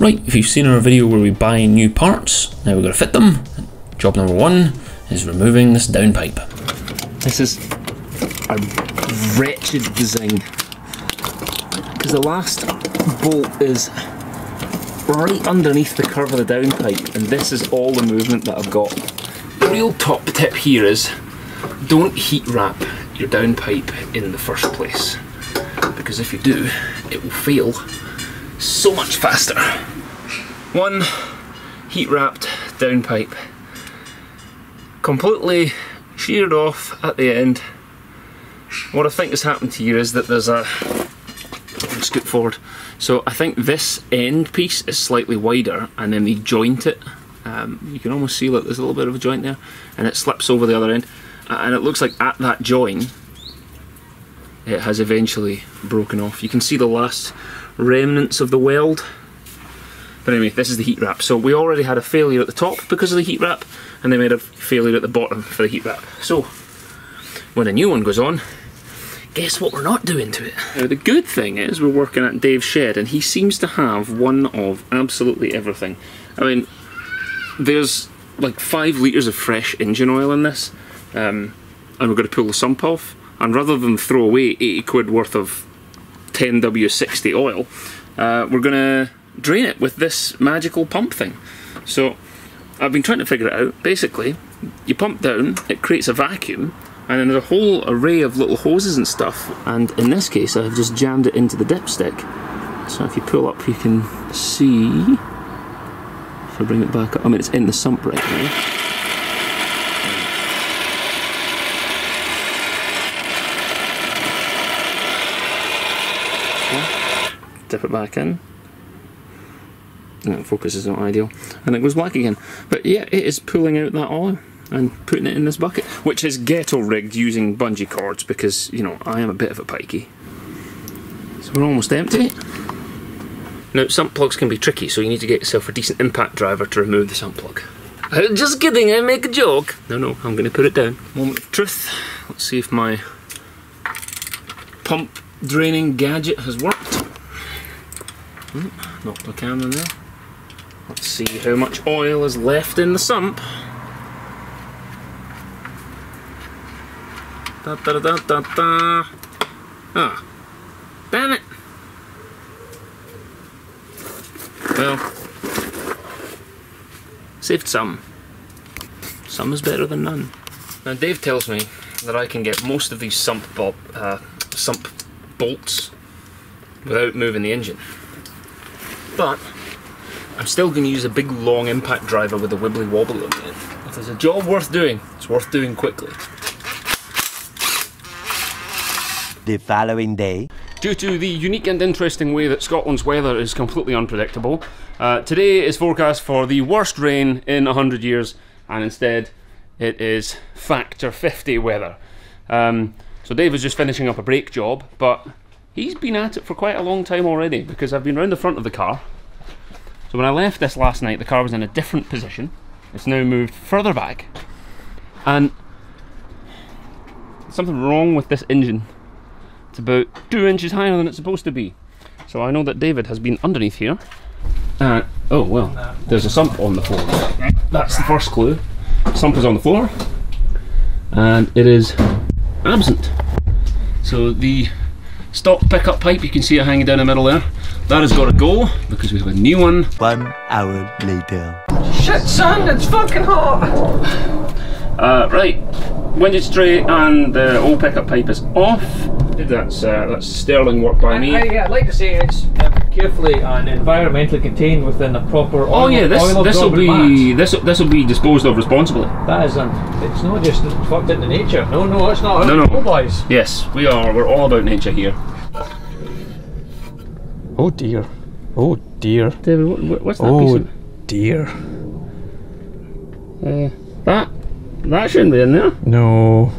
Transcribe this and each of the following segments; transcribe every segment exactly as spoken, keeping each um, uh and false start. Right, if you've seen our video where we buy new parts, now we're going to fit them. Job number one is removing this downpipe. This is a wretched design, because the last bolt is right underneath the curve of the downpipe, and this is all the movement that I've got. The real top tip here is don't heat wrap your downpipe in the first place, because if you do, it will fail so much faster. One heat wrapped downpipe, completely sheared off at the end. What I think has happened here is that there's a scoot forward. So I think this end piece is slightly wider, and then they joint it. Um, you can almost see that there's a little bit of a joint there, and it slips over the other end. And it looks like at that join, it has eventually broken off. You can see the last remnants of the weld. But anyway, this is the heat wrap. So we already had a failure at the top because of the heat wrap, and they made a failure at the bottom for the heat wrap. So when a new one goes on, guess what we're not doing to it? Now the good thing is we're working at Dave's shed, and he seems to have one of absolutely everything. I mean, there's like five litres of fresh engine oil in this, um, and we're going to pull the sump off, and rather than throw away eighty quid worth of ten W sixty oil, uh, we're going to drain it with this magical pump thing. So I've been trying to figure it out. Basically, you pump down, it creates a vacuum, and then there's a whole array of little hoses and stuff, and in this case I've just jammed it into the dipstick. So if you pull up, you can see, if I bring it back up, I mean, it's in the sump right now. Okay. Dip it back in. No, focus is not ideal, and it goes black again. But yeah, it is pulling out that oil and putting it in this bucket, which is ghetto rigged using bungee cords, because, you know, I am a bit of a pikey. So we're almost empty. Now, sump plugs can be tricky, so you need to get yourself a decent impact driver to remove the sump plug. I'm just kidding, I make a joke. No, no, I'm going to put it down. Moment of truth. Let's see if my pump draining gadget has worked. Knocked the camera there. Let's see how much oil is left in the sump. Da, da, da, da, da. Ah, damn it! Well, saved some. Some is better than none. Now Dave tells me that I can get most of these sump, bob, uh, sump bolts without moving the engine, but I'm still going to use a big long impact driver with a wibbly wobbly on it. If there's a job worth doing, it's worth doing quickly. The following day, due to the unique and interesting way that Scotland's weather is completely unpredictable, uh, today is forecast for the worst rain in a hundred years, and instead it is factor fifty weather. Um, so Dave is just finishing up a brake job, but he's been at it for quite a long time already, because I've been round the front of the car. So when I left this last night, the car was in a different position. It's now moved further back, and there's something wrong with this engine. It's about two inches higher than it's supposed to be. So I know that David has been underneath here. Uh, oh well, there's a sump on the floor. That's the first clue. Sump is on the floor, and it is absent. So the stock pickup pipe, you can see it hanging down the middle there. That has got to go, because we have a new one. One hour later. Shit son, it's fucking hot! Uh, right, windage tray and the old pickup pipe is off. That's uh, that's sterling work by me. I, I, I'd like to say it's um, carefully and environmentally contained within a proper. Oil, oh yeah, this this will be this this will be disposed of responsibly. That isn't. It's not just fucked into nature. No, no, it's not. No, no, no, boys. Yes, we are. We're all about nature here. Oh dear. Oh dear. David, what, what's that oh piece? Oh dear. Uh, that that shouldn't be in there. No.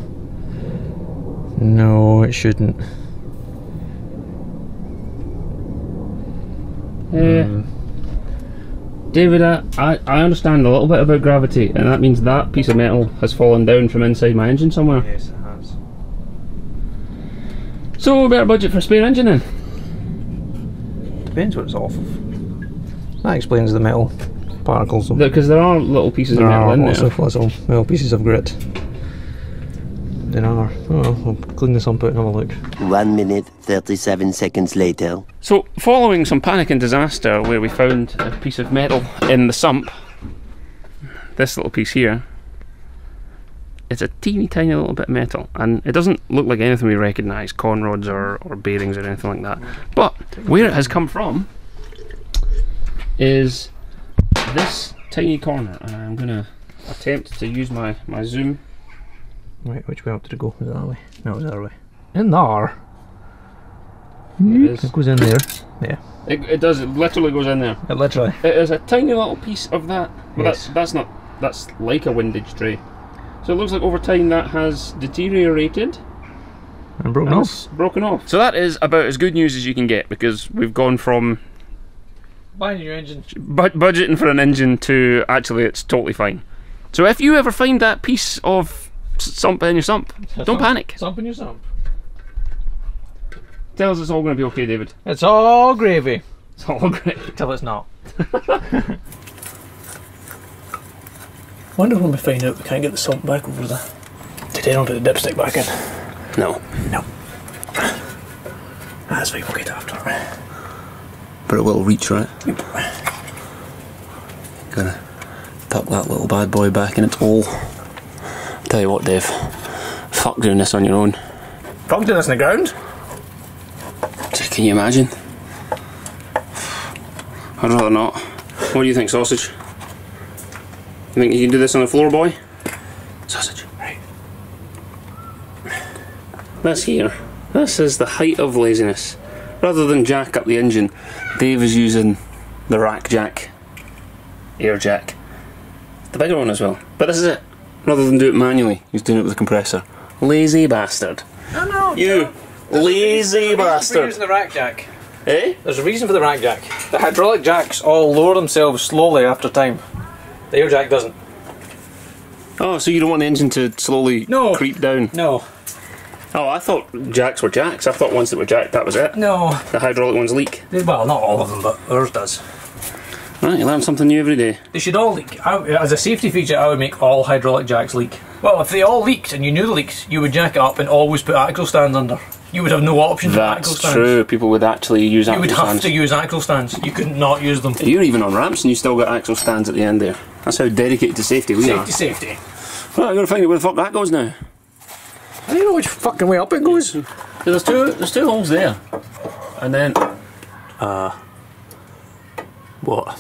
No, it shouldn't. Uh, mm. David, I, I understand a little bit about gravity, and that means that piece of metal has fallen down from inside my engine somewhere. Yes, it has. So we better budget for a spare engine then. Depends what it's off of. That explains the metal particles. Because there are little pieces there of metal in there. There are lots of little metal pieces of grit. There are. Oh, I'll clean this up and have a look. One minute, thirty-seven seconds later. So, following some panic and disaster where we found a piece of metal in the sump, this little piece here, it's a teeny tiny little bit of metal, and it doesn't look like anything we recognise, con rods or, or bearings or anything like that. But where it has come from is this tiny corner, and I'm going to attempt to use my, my zoom. Right, which way up did it go? Was it that way? No, it was the other way. In there! It, is. It goes in there. Yeah. It, it does, it literally goes in there. It literally. It is a tiny little piece of that. Well, yes. that's, that's not, that's like a windage tray. So it looks like over time that has deteriorated and broken and off. Broken off. So that is about as good news as you can get, because we've gone from buying your engine, bu budgeting for an engine, to actually it's totally fine. So if you ever find that piece of sump in your sump, don't sump, panic. Sump in your sump. Tell us it's all going to be okay, David. It's all gravy. It's all gravy till it's not. I wonder when we find out we can't get the sump back over there. Did anyone put the dipstick back in? No. No. That's fine, we'll get it after. But it will reach, right? Yep. Gonna tuck that little bad boy back in its hole. Tell you what, Dave, fuck doing this on your own. Fuck doing this on the ground? Can you imagine? I'd rather not. What do you think, Sausage? You think you can do this on the floor, boy? Sausage. Right. This here, this is the height of laziness. Rather than jack up the engine, Dave is using the Rakjak air jack. The bigger one as well. But this is it. Rather than do it manually, he's doing it with a compressor. Lazy bastard. No, no. You lazy bastard. We're using the Rakjak. Eh? There's a reason for the Rakjak. The hydraulic jacks all lower themselves slowly after time. The air jack doesn't. Oh, so you don't want the engine to slowly no. creep down? No. Oh, I thought jacks were jacks. I thought ones that were jacked, that was it. No. The hydraulic ones leak. They, well, not all of them, but ours does. Right, you learn something new every day. They should all leak. I, as a safety feature, I would make all hydraulic jacks leak. Well, if they all leaked and you knew they leaked, you would jack it up and always put axle stands under. You would have no option for axle stands. That's true. People would actually use axle stands. You would have to use axle stands. You could not use them. You're even on ramps and you still got axle stands at the end there. That's how dedicated to safety we are. Safety, safety. Well, I'm going to find out where the fuck that goes now. I don't know which fucking way up it goes. Yeah, there's two, there's two holes there. And then... Uh... What?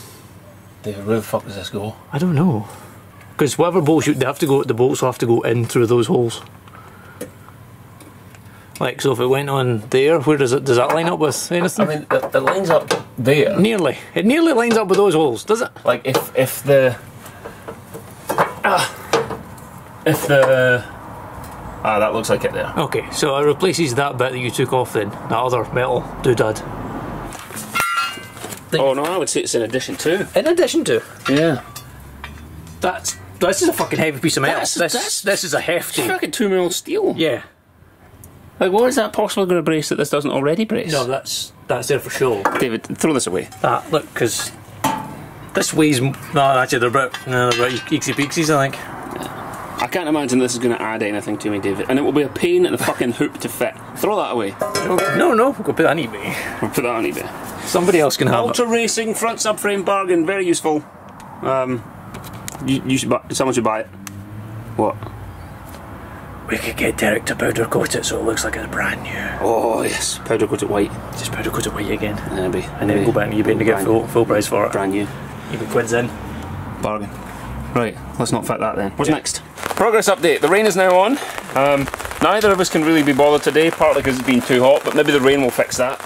David, where the fuck does this go? I don't know. Because whatever bullshit they have to go, the bolts will have to go in through those holes. Like, so if it went on there, where does it, does that line up with anything? I mean, it, it lines up there. Nearly. It nearly lines up with those holes, does it? Like, if, if the... Ah! If the... Ah, that looks like it there. Okay, so it replaces that bit that you took off then, that other metal doodad. Oh no, I would say it's in addition to. In addition to? Yeah. That's... This is a fucking heavy piece of metal. That's, this, that's, this is a hefty... It's fucking two mil steel. Yeah. Like, what is that possibly going to brace that this doesn't already brace? No, that's that's there for sure. David, throw this away. That, look, because... This weighs... No, actually, they're about... No, they're about eeksy-peeksies, I think. I can't imagine this is going to add anything to me, David. And it will be a pain in the fucking hoop to fit. Throw that away. No, no, we'll put that on eBay. We'll put that on eBay. Somebody else can have Ultra it. Ultra Racing front subframe bargain, very useful. Um, you, you should buy, someone should buy it. What? We could get Derek to powder coat it so it looks like it's brand new. Oh yes, powder coat it white. Just powder coat it white again. Maybe. And then go back and eBay to get full, full price for it. Brand new. eBay quids in. Bargain. Right, let's not fit that then. What's yeah. next? Progress update. The rain is now on. Um, neither of us can really be bothered today, partly because it's been too hot, but maybe the rain will fix that.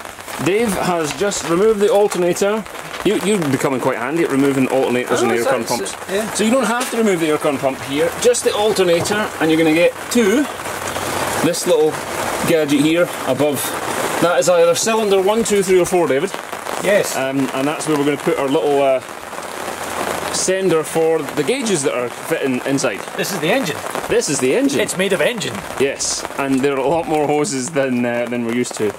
Dave has just removed the alternator. You, you're becoming quite handy at removing alternators and aircon pumps. Yeah. So you don't have to remove the aircon pump here, just the alternator, and you're going to get to this little gadget here above. That is either cylinder one, two, three, or four, David. Yes. Um, and that's where we're going to put our little... Uh, sender for the gauges that are fitting inside. This is the engine. This is the engine. It's made of engine. Yes, and there are a lot more hoses than uh, than we're used to.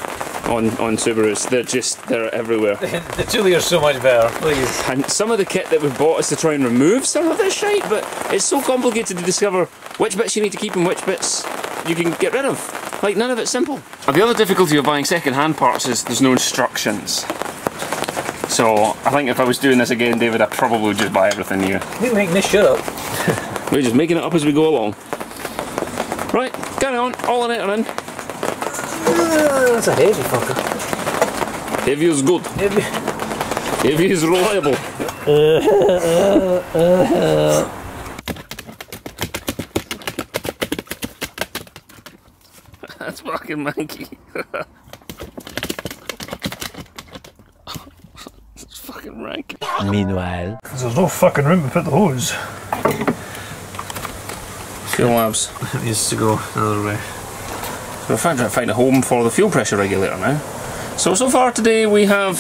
on, on Subarus. They're just, they're everywhere. The two-liter's so much better, please. And some of the kit that we've bought is to try and remove some of this shite, but it's so complicated to discover which bits you need to keep and which bits you can get rid of. Like, none of it's simple. And the other difficulty of buying second-hand parts is there's no instructions. So, I think if I was doing this again, David, I probably would just buy everything new. We're making this shit up. We're just making it up as we go along. Right, carry on, all in it and in. Uh, that's a heavy fucker. Heavy is good. Heavy, heavy is reliable. Uh, uh, uh. That's fucking monkey. It's fucking rank. Meanwhile, there's no fucking room to put the hose. Fuel Labs. It needs to go another way. So we're trying to find a home for the fuel pressure regulator now. So, so far today we have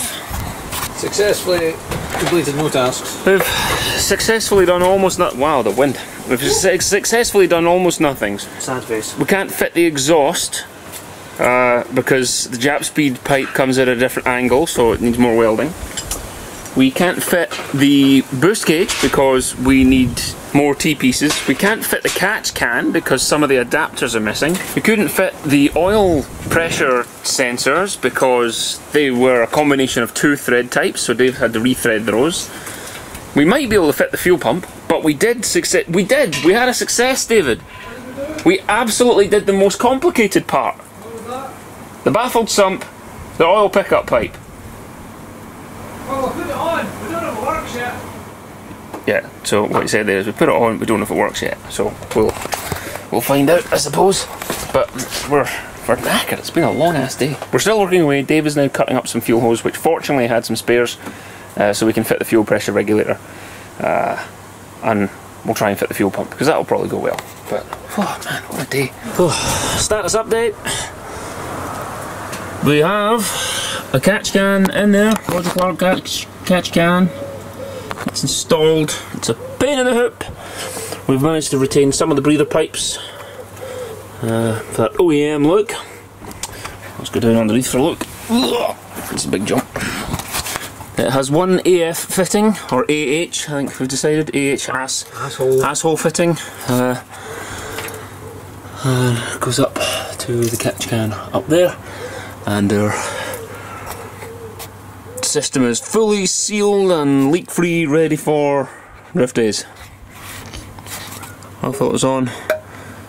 successfully completed no tasks. We've successfully done almost nothing. Wow, the wind. We've su successfully done almost nothing. Sad face. We can't fit the exhaust uh, because the Japspeed pipe comes at a different angle, so it needs more welding. We can't fit the boost cage because we need more T-pieces. We can't fit the catch can because some of the adapters are missing. We couldn't fit the oil pressure sensors because they were a combination of two thread types, so Dave had to re-thread those. We might be able to fit the fuel pump, but we did success. We did. We had a success, David. We absolutely did the most complicated part. The baffled sump, the oil pickup pipe. Well, we'll put it on, we don't know if it works yet. Yeah, so what he said there is we put it on, we don't know if it works yet. So we'll we'll find out, I suppose. But we're we're knackered, it's been a long ass day. We're still working away. Dave is now cutting up some fuel hose, which fortunately had some spares, uh, so we can fit the fuel pressure regulator. Uh, and we'll try and fit the fuel pump, because that'll probably go well. But oh man, what a day. Oh, status update. We have a catch can in there, Roger Clark catch, catch can. It's installed, it's a pain in the hoop. We've managed to retain some of the breather pipes uh, for that O E M look. Let's go down underneath for a look. It's a big jump. It has one A F fitting, or A H, I think we've decided, A H ass, asshole. asshole fitting. Uh, and goes up to the catch can up there. And our system is fully sealed and leak-free, ready for drift days. Oil filter's on,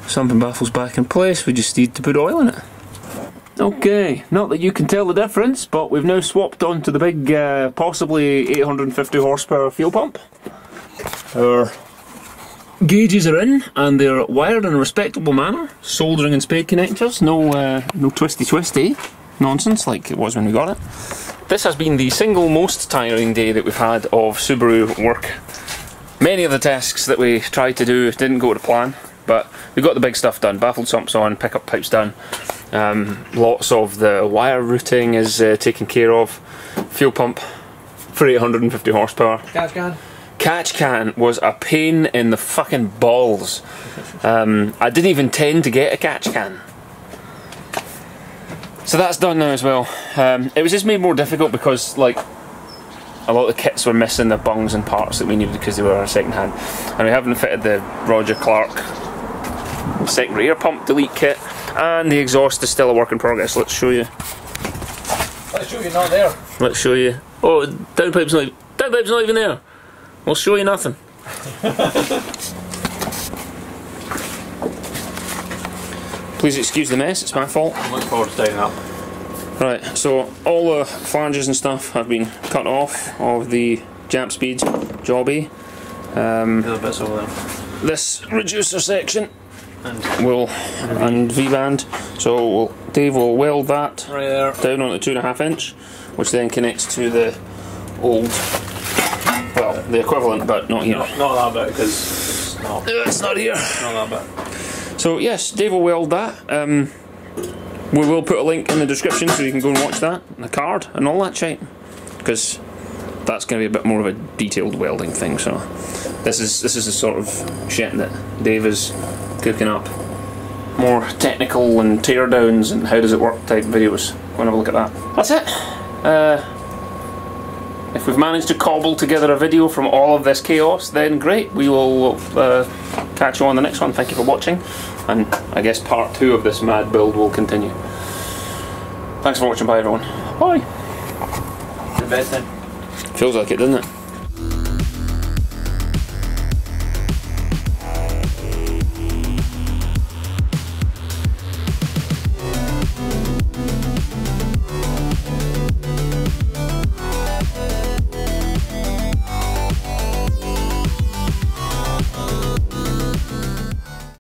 sump and baffle's back in place, we just need to put oil in it. Okay, not that you can tell the difference, but we've now swapped onto the big, uh, possibly eight hundred fifty horsepower fuel pump. Our gauges are in, and they're wired in a respectable manner. Soldering and spade connectors, no, uh, no twisty-twisty. Nonsense like it was when we got it. This has been the single most tiring day that we've had of Subaru work. Many of the tasks that we tried to do didn't go to plan, but we got the big stuff done. Baffled sumps on, pickup pipes done. Um, lots of the wire routing is uh, taken care of. Fuel pump for eight hundred fifty horsepower. Catch can. Catch can was a pain in the fucking balls. Um, I didn't even tend to get a catch can. So that's done now as well. Um, it was just made more difficult because, like, a lot of the kits were missing the bungs and parts that we needed because they were second hand. And we haven't fitted the Roger Clark secondary air pump delete kit. And the exhaust is still a work in progress. Let's show you. Let's show you not there. Let's show you. Oh, downpipe's not, downpipe's not even there. We'll show you nothing. Please excuse the mess, it's my fault. I'm looking forward to tidying up. Right, so all the flanges and stuff have been cut off of the Japspeed jobby. Um, the other bits over there. This reducer section and will and V-band. So we'll, Dave will weld that right there down on the two and a half inch, which then connects to the old, well, the equivalent, but not here. Not, not that bit because it's not. It's not here. Not that bit. So yes, Dave will weld that. Um, we will put a link in the description so you can go and watch that, and the card and all that shit, because that's going to be a bit more of a detailed welding thing. So this is this is the sort of shit that Dave is cooking up, more technical and teardowns and how does it work type videos. we'll have a look at that. That's it. Uh, if we've managed to cobble together a video from all of this chaos, then great, we will uh, catch you on the next one. Thank you for watching, and I guess part two of this mad build will continue. Thanks for watching, bye everyone. Bye! The best thing. Feels like it, doesn't it?